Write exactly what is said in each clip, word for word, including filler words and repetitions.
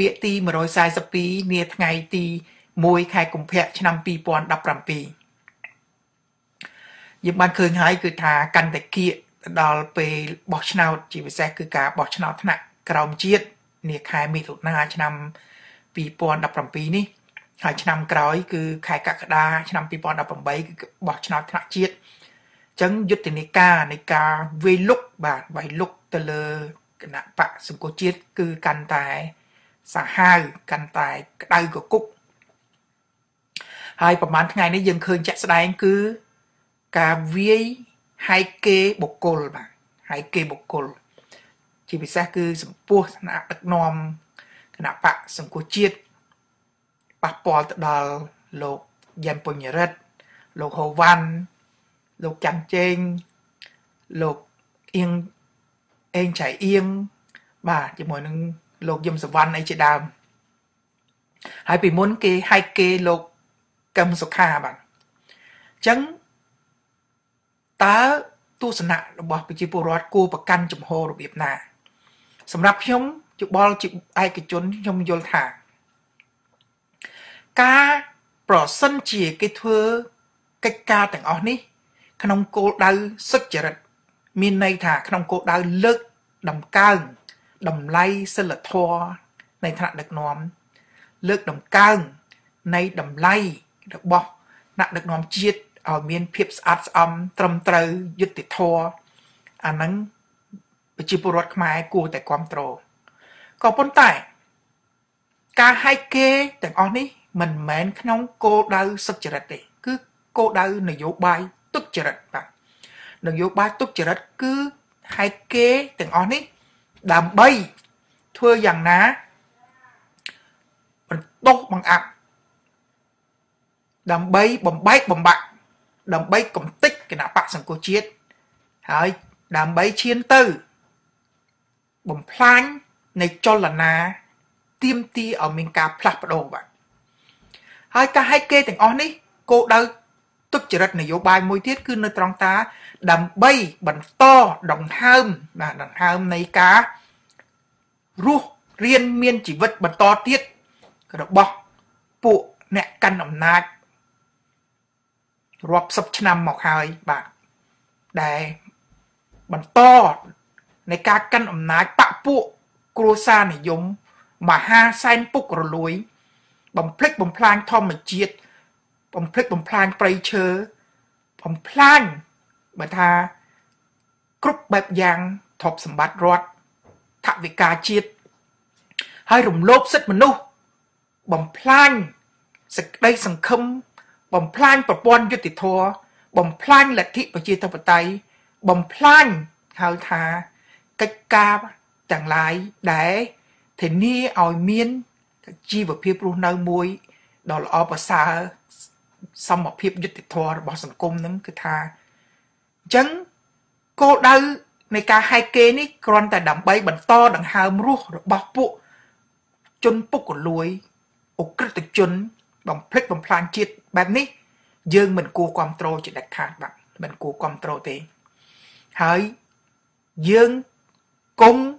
Pia ti mà rồi sai sắp pi nia ngày ti môi khai cùng phẹ năm pi pon đập làm pi. Nhưng bạn khơi hái cứ thả cành tại kia đào về bọt nào chỉ phải xe cứ cả bọt nào thằng cầu chiết nia khai mi thuộc na năm pi pon đập làm pi ní. Hai năm cầu cứ khai cả đa năm pi pon đập làm bấy bọt nào thằng chiết. Chẳng dứt thì nia ca nia ca về lúc bạn vài lúc từ lơ cái nắp bạc sừng cổ chiết cứ cành tại sa hai cành tại đây của cúc hai phần bán ngày nay dân khơi chạy sài cứ cà vi hai kê bột cồn mà hai kê bột cồn chỉ vì sao cứ sừng pua nạp đặc nom nạp bạc sừng cổ chiết bạc bò tự đào lộc dân bồn nhà đất lộc hồ văn lộc chăn trên lộc yên anh chạy yên bà chỉ mỗi nâng lột dùm sập văn ấy chị đàm hãy bị muốn kê hai kê lột cầm sọc hà bạn chấn tá tu sanh nặng bỏ bị chỉ bù rót cô và căn chụp hồ được việc nà sầm rập chống chụp bò chụp ai cái chốn trong vô thả cá bỏ sân chìa cái thưa cái ca tặng ở ní khăn ông cô đau sức chật miền này thả khăn ông cô đau lợt đầm cang đầm lay sẽ là thua này thằng được nóm lợt đầm cang này đầm lay được bọ nặng được nóm chiết ở miền Pips Arts âm trầm trừ dứt tịt thua anh nắng bị chịu bùn mai cua tại quan trồ có bốn tải cả hai kê tại on ấy mình mến khăn ông cô đau sức chật đấy cứ cô đau này vô bài tức chật bạn đừng vô bài tức chật cứ hai kê tại on ấy đàm bay thưa rằng ná mình tốt bằng ạp đàm bay bầm bách bầm bạc đàm bay cũng tích cái nào bạc sẵn cô chiết hỏi đàm bay chiến tư bầm phanh này cho là ná tiêm ti ở mình cả plap đồ bạn hỏi cả hai kê thành on ấy cô đâu tức chỉ rất này vô bài môi thiết cứ nơi trong ta đầm bay bẩn to đồng hâm là đồng hâm này cá ruột riêng miên chỉ vật bẩn to tiết rồi bọc bộ nẹt căn ẩm nát rộp sập năm mọc hai bạn để bẩn to này cá căn ẩm nát bạ bộ cô sa này giống mà ha sen bục rồi lối bầm plek bầm plang thom mà chiết bầm plek bầm plang prey chớ bầm plang bởi tha cúp bẹp giang thọp sầm bát rót thạ vị ca chiết hai rùm lốp xích mà nu bầm plang sực đây sằng khâm bầm plang bập bon vô tịt thua bầm plang lật thị và chia thập vật tay bầm plang hào tha cách ca chẳng lại để thì ni ỏi miên chi và phê pru nâu môi đó là ở xa xong một phê vô tịt thua bỏ sằng cung nấm cứ tha chấn cô đau này cả hai kê ní còn tại đầm bay bẩn to đằng hàm ruột rồi bọc bộ chân bốc của lối ốp cất từ chân bằng plek bằng plan chiết bạn ní dương mình cố control chỉ đặt khát bạn mình cố control thế hỡi dương cung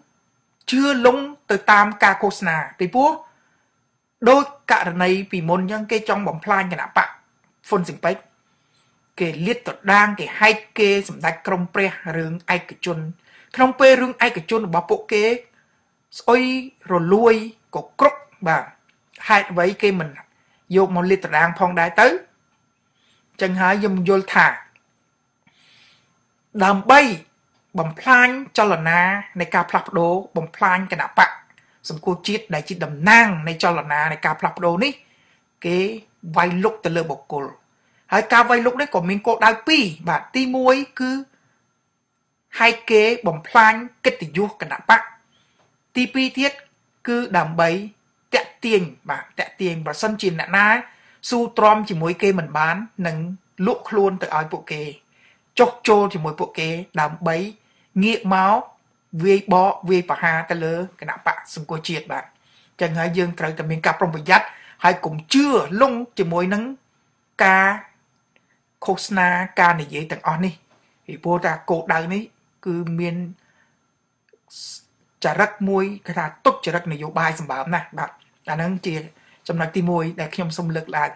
chưa lúng từ tam ca cô sna thì bố đôi cả này vì muốn những cái trong bằng plan cái nào bạn phun sừng bách kể liệt tật đang kể hai kê sầm đại krong pre rừng ai cái chun krong pre rừng ai cái chun bảo bộ kê oi rồi lui có cốc bà hai vậy kê mình vô một liệt tật đang phong đại tới chẳng hái dùng vô thả làm bay bầm plan cho là na này cà plap đồ bầm plan cái nào bạc sầm cô chít đại chít đầm nang này cho là na này cà plap đồ ní cái vay lúc từ lơ bọc cổ hãy cao vay lúc đấy của mình cô đau pi và ti muối cứ hai kế bầm plan kết thì vô cả đám bạc ti pi thiết cứ đầm bấy tẹt tiền và tẹt tiền và sân chìm nạn na su trom chỉ muối kê mình bán nâng lụa luôn từ áo bộ kê chọc trô thì muối bộ kê đầm bấy nghiện máu vây bọ vây và ha ta lơ cái đám bạc xung quanh triệt bạn chẳng hãy dương trời cả mình cặp trong bình dắt hãy cũng chưa lung chỉ muối nắng ca khô sna ca này dễ tặng on đi vì vô ta cổ đau này cứ miên จะรักมวยคาตกจะรักนโยบายสมบัตินะแบบอันนั้นจีจำนวนตีมวยแต่ขยมสมเลือกหลาย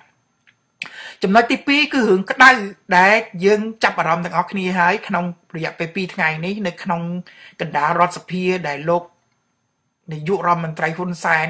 จำนวนตีปีคือหึงก็ได้ได้ยืนจับอารมณ์ต่างออกนี้ให้ขนมประหยัดไปปีทั้งไงนี้ในขนมกันดารอดสเปียได้โลกในยุโรปมันไตรฟุนแซน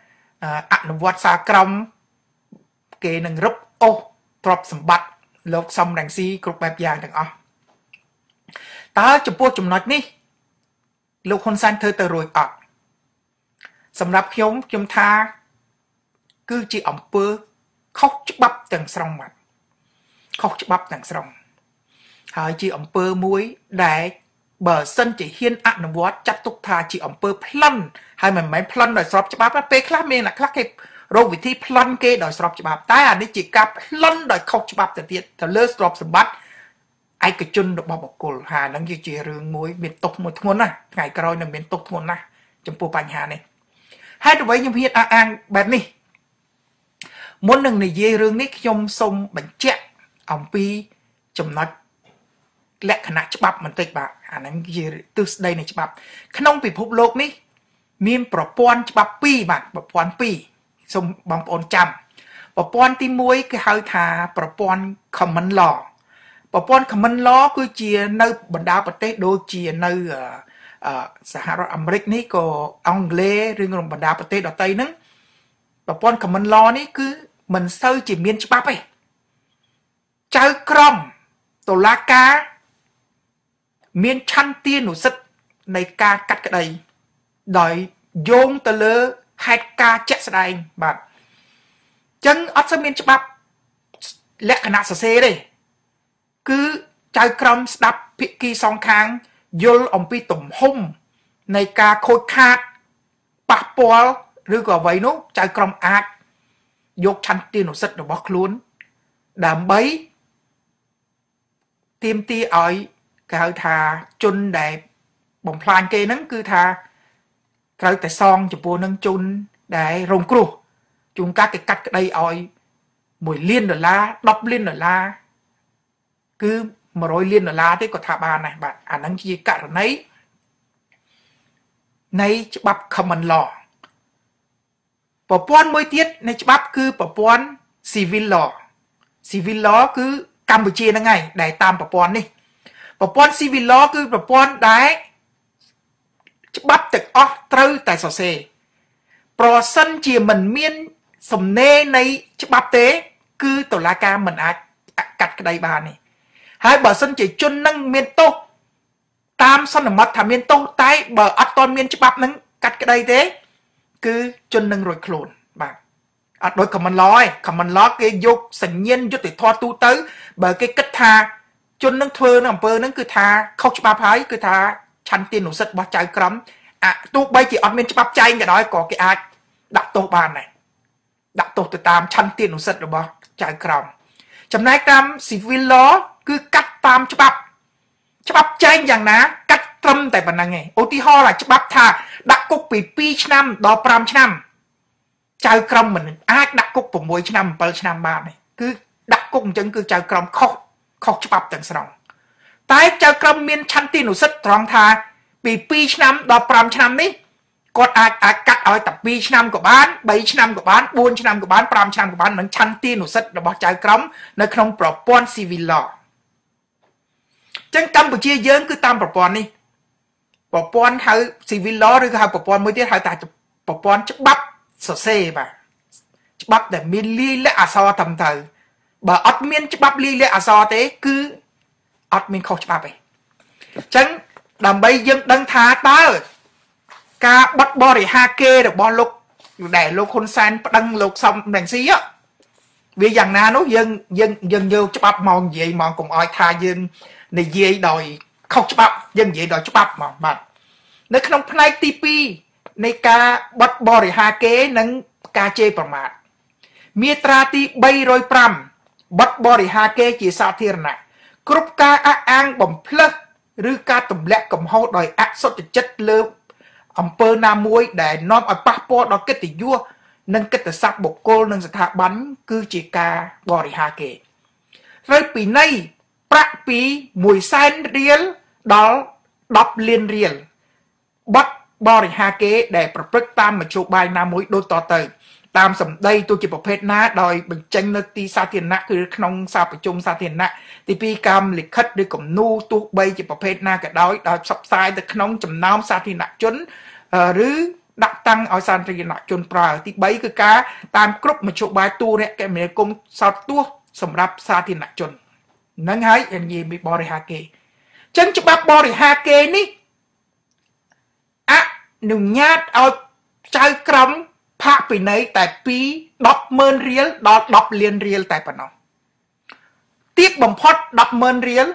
อนุวัตสากรรมเกณฑ์หนึ่งรับโอตรอบสมบัติโลกสมรังซีกรุ๊ปแบบอย่างต่างอ๋อตาจุ่มปูจุ่มน็อตนี่โลกคนสันเธอเตอร์รวยออกสำหรับเขียมเขียมทาคือจีอ่อมเปื้อเขาจะบับต่างสรงมันเขาจะบับต่างสรงหายจีอ่อมเปื้อมุ้ยได้เบอร์สันจีเฮียนอันวัดจัดตุกทาจีอ่อมเปื้อพลันให้มันไม่พลันโดยสอบจะบับไปคลาเมนะคลาเก็บโรควิธีพลันเกย์โดยสอบจะบับแต่อันนี้จีกับพลันโดยเขาจะบับแต่เดียดแต่เลิกสอบสมบัติไอ้กระจุนดอกบกกลหานังยืดเรื่องมวยเบียดตกหมดทวนนะไงกระไรนั่นเบียดตกทวนนะจำปูปัญหาเนี่ยให้ดูไว้ยังพิจารณาแบบนี้ม้วนหนึ่งในยืดเรื่องนี้ยมสมบัญเจ้าอ่ำปีจำนัดและขณะฉบับมันติดบ่าหานังยืดตื้อใดในฉบับขนมปีภพโลกนี้มีประปอนฉบับปีบ่าประปอนปีสมบังปอนจำประปอนตีมวยก็หายทาประปอนคำมันหล่อปปอนขมันล้อคือเจียในบรรดาประเทศโดยเจียในสหรัฐอเมริกนี่ก็อังกฤษเรื่องบรรดาประเทศดอตเตยนั้นปปอนขมันล้อนี่คือมันเซอร์จีเมียนฉบับไปใจกรมตุลากาเมียนชันเตียนหนุสิในการกัดกระไดโดยโยงตะเลอไฮกาเจสไดบัดจังอัศเมียนฉบับและคณะเสเซเลยคือใจกรมสดับพิกีสองครั้งยลอมปีตุ่มห่มในกาโคดคาดปะปอลหรือก็ไว้นุใจกรมอาดยกชันตีนุสัตว์บอกล้วนดามใบเตรียมตีอ้อยกาวทาจนได้บ่มพลานเกนั่นคือทาใครแต่ซองจะปูนังจนได้รงกรูจุงกาเกกัดได้อ้อยมวยเลี้ยนดอลลาดอบเลี้ยนดอลลาคือมารอยเลียนดอลลาร์ที่กอทาบานนะบัดอันนั้นคือการในในฉบับคำมันหล่อปปวนมวยเทียดในฉบับคือปปวนซีวิลหล่อซีวิลหล่อคือกัมพูชีนั่งไงได้ตามปปวนนี่ปปวนซีวิลหล่อคือปปวนได้ฉบับตึกออเตอร์แต่สอเซปรอสันเจียมันเมียนสมเนในฉบับเตคือตุลาการมันอาจกัดกระไดบานนี่หายเบอร์สันจีจุนนั่งเมียนโตตามสนมัดทำเมียนโตตายเบอร์อัตตอนเมียนฉบับนั้นกัดกระไดเด้คือจุนนั่งรวยโคลนบางอัดโดยคำมันล้อยคำมันล้อเกยยกสัญญาณยุติทอตูเตอร์เบอร์เกยกัดทาจุนนั่งเทอนั่งเปอร์นั่งคือทาเข้าฉบับหายคือทาชันตีหนูสัตว์บ่ใจกรัมอ่ะตู้ใบจีอัดเมียนฉบับใจกันน้อยก่อเกยอาดักโตบานไหนดักโตติดตามชันตีหนูสัตว์หรือบ่ใจกรัมจำนายกรรมสิวิลล้อคือกัดตามฉบับฉบับแจ้งอย่างนะกัดตรมแต่ปัญหาไงโอติฮอล่ะฉบับท่าดักกุกปีปีชนำดอปรามชนำใจกรรมเหมือนอาดักกุกผมมวยชนำเปิลชนำบ้านนี่คือดักกุกจังคือใจกรรมเขาเขาฉบับต่างสนองตายใจกรรมเมียนชันตีหนุสตรองท่าปีปีชนำดอปรามชนำนี่กดอาอากัดเอาแต่ปีชนำกับบ้านใบชนำกับบ้านปูนชนำกับบ้านปรามชนำกับบ้านเหมือนชันตีหนุสตระบอกใจกรรมในขนมปลอบป้อนซีวิลล์จังกัมพูชีเยิ้งคือตามปปอนนี่ปปอนเขาซีวิลล้อหรือเขาปปอนมวยที่เขาแต่จะปปอนจะบับสเซ่ป่ะจะบับแต่มีลีและอาซอทำเธอบ่อัดเมียนจะบับลีและอาซอเตคืออัดเมียนเขาจะบับไปจังดำใบยิ้งดังท้าเตอร์กาบัดบอหรือฮาเกดบอลลูกแต่ลูกคนแซนดังลูกซอมแดงซีอ่ะวิญญาณนาโนยิ้งยิ้งยิ้งเยอะจะบับมองเย่มองกลมอ้อยทายิ้งในเย่ดอยเข้าฉบับยังเย่ดอยฉบับมาบัดในขนมพลายตีปี ในการบัดบริหารเกณฑ์นั้นการเจประมาทมีตราที่ใบรอยปรำบัดบริหารเกณฑ์จีสาธิรณะกรุ๊ปการอ้างบ่มเพลิดหรือการตุ่มแหลกกำเฮาโดยอักษรจัดเลือบอำเภอนามวยได้น้อมอัดปะปอดอกเกติยั่วนั่งเกติศักดิ์บกโกลนั่งสถาบันคือจีการบริหารเกณฑ์ในปีในประปีมวยไซน์เรียลดอลดับเรียนเรียลบัดบริหารเกณฑ์ได้ประพฤติตามมาชูบายนามวยโดยต่อเติมตามสำได้ตัวจีประเภทน้าโดยบัญชัยนตีสาธินะคือขนมสาประชุมสาธินะที่ปีกรรมหรือคัดด้วยกับนูตัวใบจีประเภทน้าก็ได้ดาวสับสายแต่ขนมจำน้ำสาธินะจนหรือดักตั้งเอาสาธินะจนปลาที่ใบคือการตามกรุ๊ปมาชูบายตัวเนี่ยแกเหมือนกลมสาตัวสำหรับสาธินะจนนั่งให้อย่างนี้มีบริหารเกณฑ์จังจุบับบริหารเกณฑ์นี่อ่ะหนุ่มญาติเอาใจกรมภาคปีไหนแต่ปีดอกเมินเรียลดอกดอกเรียนเรียลแต่ปนองตีบบ่มพอดดอกเมินเรียล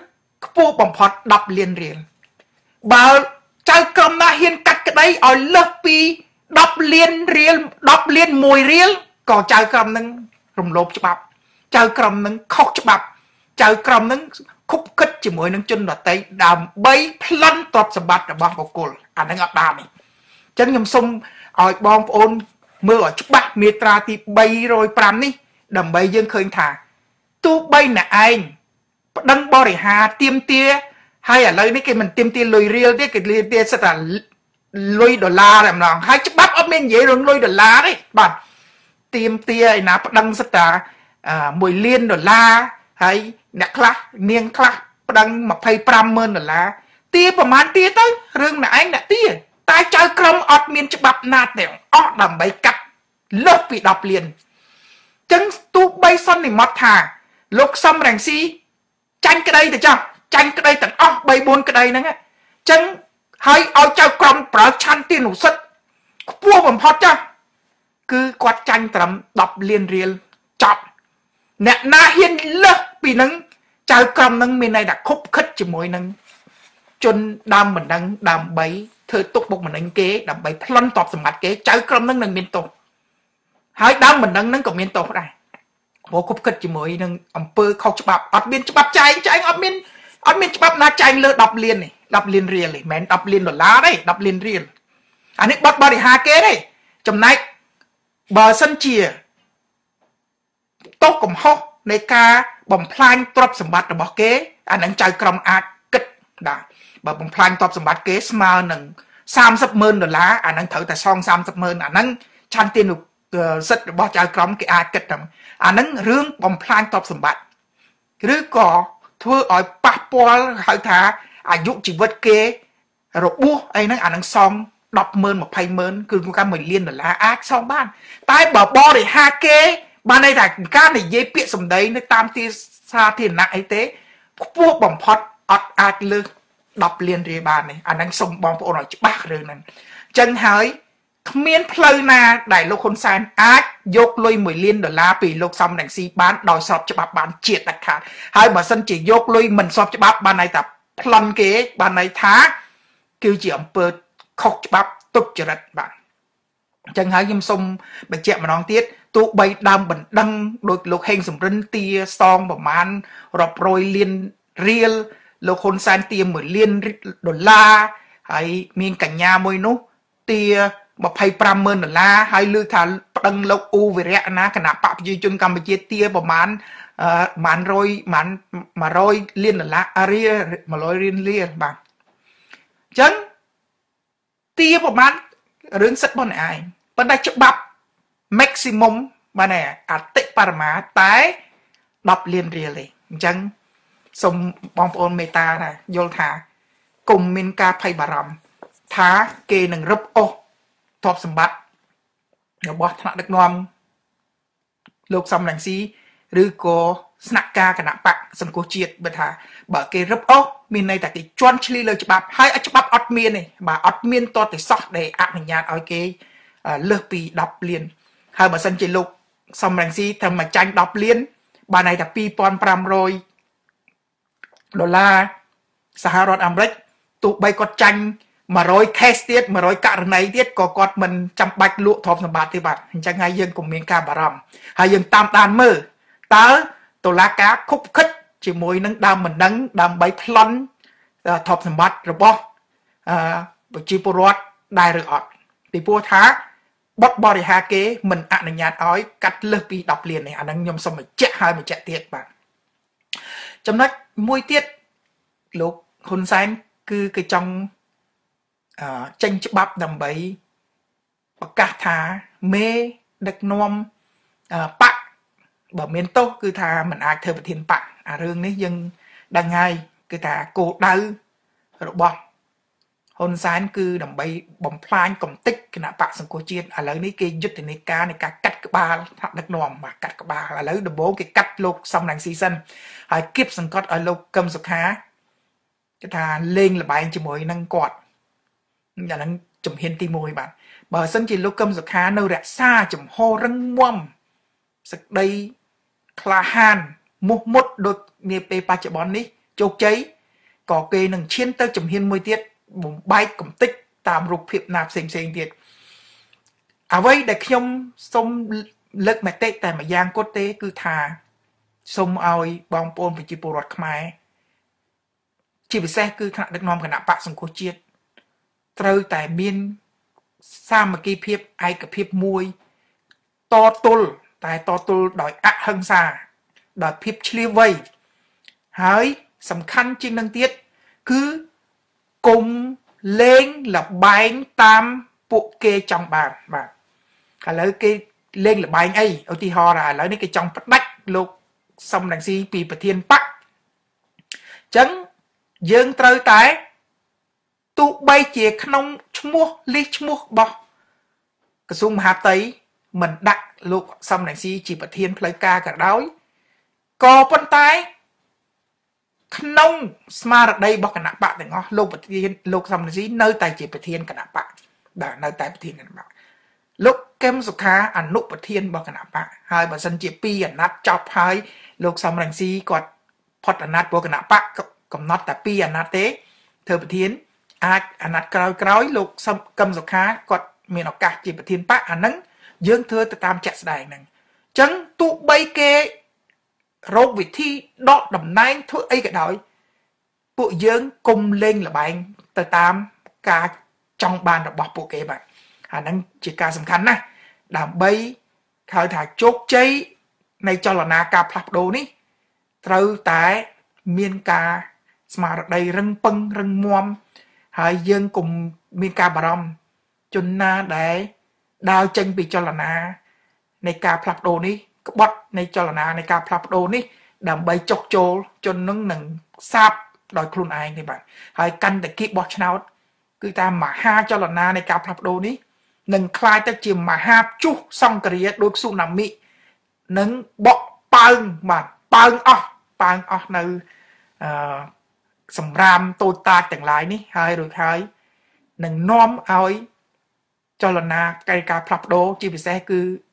ปูบ่มพอดดอกเรียนเรียลบ่าวใจกรมนาเฮียนกัดกระไดเอาเลิกปีดอกเรียนเรียลดอกเรียนมวยเรียลก่อใจกรมนึงรวมลบฉบับใจกรมนึงขอกฉบับใจกรมนึงคุกคิดจมวยนึงจนหนวดไตดำใบพลันตอบสมบัติบางประกอบอันนั้นอับดานี่ฉันยำซุ่มอ่อยบองโอนเมื่อชุบบักเมตราที่ใบโรยปรำนี่ดำใบยังเคยถ่ายตู้ใบหน่ะไอ้ดังบริหารเตรียมเตี้ยให้อะไรนี่แกมันเตรียมเตี้ยลอยเรียลได้แกเรียลเตี้ยสถานลอยดอลลาร์แบบนั้นให้ชุบบักเอาเมนเย่ลงลอยดอลลาร์ได้บัดเตรียมเตี้ยนะดังสถานมวยเลียนดอลลาร์ให้เนี่ยคลักเนียงคลักดังมาไปปรำเมินดอลลาร์เตี้ยประมาณเตี้ยตั้งเรื่องหน่ะไอ้หน่ะเตี้ยตายใจกรมอดเมียนฉบับนาเดียวอดดำใบกัดเลิกปีดอกเรียนจังตูใบซ้อนในมอธาลกซ้ำแรงซีจังกระไดแต่จ้าจังกระไดแต่ออกใบบนกระไดนั่งจังให้เอาใจกรมประชันตีหนุสัตพวกผมพอจ้าคือกวาดจังตรำดอกเรียนเรียนจับเนี่ยนาเฮียนเลิกปีนั้นใจกรมนั้นมีในดักคบคิดจมวยนั้นจนดำเหมือนดังดำใบเธอตกบกเหมือนนังเก๋ดำใบพลันตอบสมบัติเก๋ใจกรมนั้นนั่งเมียนตกหายดังเหมือนนั่งนั่งกับเมียนตกได้พอคุบคิดจมวยนั่งอำเภอเขาฉบับอัดเมียนฉบับใจใจอัดเมียนอัดเมียนฉบับนาใจเลยดับเรียนนี่ดับเรียนเรียนเลยแมนดับเรียนหล่นล้าได้ดับเรียนเรียนอันนี้บัดบริหารเก๋ได้จำนายเบอร์สันเชียโต๊ะกับฮอกในกาบ่มพลานตอบสมบัติบอกเก๋อันนั้นใจกรมอาคิดได้บ่มพลานตอบสมบัติเก๋สมาหนึ่งสามสิบหมื่นหล่นล้าอันนั้นเถอะแต่ซองสามสิบหมื่นอันนั้นชันเตียนุสัตว์บอใจกรมกี่อาจเกิดดังอันนั้นเรื่องบ่มพลานตอบสมบัติหรือก่อทั่วอ่อยปะปอลหายถาอายุชีวิตเกย์รบบุไอ้นั่นอันนั้นซองดอกเมินมาไพ่เมินคือการเหมือนเลียนหล่นล้าอาซองบ้านตายบ่บอได้ห้าเกย์บ้านในแต่การในเย็บเปียสมได้ในตามที่ซาเทียนนักไอเต้พวกบ่มพอดอัดอาจเลยดับเรียนเรียบานนี่อันนั้นสมบองพวกหน่อยจะบ้าเรื่องนั้นจังหายเมียนเพลินนาได้โลกคนซานอาจยกลอยหมวยเลียนดอลลาร์ปีโลกซ้ำแดงซีบ้านดอยสอบจะบ้าบ้านเฉียดตะขาดหายบ่สันจียกลอยเหมือนสอบจะบ้าบ้านในแต่พลันเก๋บ้านในท้ากิวจีอำเภอขอกจะบ้าตุบจรัดบ้านจังหายยิ่งสมเป็นเจี๊ยบมาน้องเตี้ยตัวใบดำบันดังโดยโลกเฮงสมรินเตียซองประมาณรอบโรยเลียนเรียลโลกคนซานเตียเหมือนเลียนดอลลาร์ไอ้เมียนกัญญามวยนุเตียมาไพ่ปราเมินดอลลาร์ไอ้ลือฐานดังโลกอูเวเรนะขณะปะปยุจนกรรมเจเตียประมาณอ่าหมานโรยหมานมาโรยเลียนดอลลาร์อาเรียมาโรยเลียนเรียลบางจังเตียประมาณเรื่องสัตว์บนไอ้ปันได้ฉบับแม็กซิมัมมาเนี่ยอัตติปรมาตายดับเรียนเรียเลยจังสมบองโอนเมตานะโยธากลุ่มมินกาไพบารมท้าเกหนึ่งรับโอทบสมบัติเดี๋ยวบอสถนัดนอมโลกสำแหน่งซีหรือโกสนักกากระหนักปะสมโกเจียดบัตาบ่เกรับโอมีในแต่กิจวัตรชลีเลยฉบับให้ฉบับอดเมียนเลยบ่อดเมียนตัวติดซอกในอ่างยานเอาเกเลิกปีดับเรียนหายบ่สันจิโลกสำแหน่งซีทำมาจังดับเรียนบ่ในแต่ปีปอนปรามโรยดอลลาร์สหรัฐอเมริกตุกใบกดจัง mà rồi test tiết mà rồi cả này tiết có con mình chăm bạch lụa thọp là bạn thì bạn chẳng ai dân của miền ca bà rằm hay dân tam tan mơ tớ tổ lá cá khúc khích chỉ mối nâng đam mình nâng đam bấy lon thọp là bạn rồi bó chỉ bố rốt đài rồi ọt thì bố thá bót bó để hạ kế mình ạ nâng nhạt ói cắt lơ bi đọc liền này ạ nâng nhầm xong mình chạy hai mình chạy tiết bạn trong đó môi tiết lúc hôn xanh cứ cái trong tranh chấp bắp đầm bấy và cả thà mê đặc nom bạc bảo miền tốc cứ thà mình ai thơ về thiên bạc à rương đấy dân đang ngay cứ thà cổ đau rồi bọt hôn sáng cứ đầm bấy bóng phanh cổng tích cái nạ bạc xong cô chiên à lấy cái dứt thì này cá này cá cắt cái ba đặc nom mà cắt cái ba là lấy được bố cái cắt lục xong nàng xí dân hãy kiếp xong cót ở lục cầm sụt há cái thà lên là bài chỉ mới năng cọt nhà đang chụp hiện ti môi bạn bờ sân chỉ lúc cơm giật há nơi rẽ xa chụp ho răng muông sực đây là han một một đột nghe pe ba chợ bón đi chốt cháy có cây nằng chiến tới chụp hiện môi tiết bùng bay cẩm tích tạm rụp hiệp nạp xem xem tiệt à vậy để không xong lực mà tệ tại mà giang cốt tế cứ thà xong oi bong pôn về chịu bột khmai chỉ bị xe cứ khả được nom khả bạ sông cô chiết trời tại miền xa mà kia phép ai cả phép muối to tul tại to tul đòi ạ hơn xa đòi phép chia vây hỡi sầm khăn trên năng tiết cứ cùng lên là bánh tam bộ kê trong bàn mà cả lấy cái lên là bánh ấy ở thì họ là lấy cái trong bắt đách lục xong đằng xí pì và thiên bắc chấn dương trời tại tụ bay chìa khăn mua lý mua bọc cái xung hạt tấy mình đặt lục xong này si chỉ bật thiên lấy ca cả đói có con tay khăn smart ở đây bọc cả nạp bạn để ngó lục bật thiên lục xong này si nơi tài chỉ bật thiên cả nạp bạn đã nơi tài bật thiên cả nạp bạn lúc kem dục khá ăn lục bật thiên bọc cả nạp bạn hai bà dân chỉ pi ăn nát chọc hai lục xong này si còn phật ăn nát bọc cả nạp bạn còn nát tại pi ăn nát thế thưa bật thiên à anh đặt cào cào lục xong cầm giọt khá còn miền học cả chỉ bật thiên bát anh nắng dương thưa từ tam chặt đài nè chấn tụ bay kê rốt vị thi đọt đầm nai thưa ấy cái đói bộ dương cùng lên là bạn từ tam ca trong bàn đọc bọc bộ kê bạn anh nắng chỉ ca sầm khánh này làm bay khai thác chốt cháy này cho là na ca phật đồ ní từ tại miền ca mà đầy răng păng răng muom hãy dân cùng miền ca bà rong cho na để đào chân bị cho là na này ca plap đồ ní bot này cho là na này ca plap đồ ní đầm bay chọc trồ cho nâng nâng sáp đòi khuôn ai này bạn hãy căn để kịp bot nào cứ ta mà ha cho là na này ca plap đồ ní nâng khai ta chỉ mà ha chút xong cái đôi su nằm mị nâng bọt băng mà băng off băng off nơi sầm ram tôi ta chẳng lại ní hai rồi hai nâng nom ơi cho lần na cây cà phật đồ chỉ vì xe cứ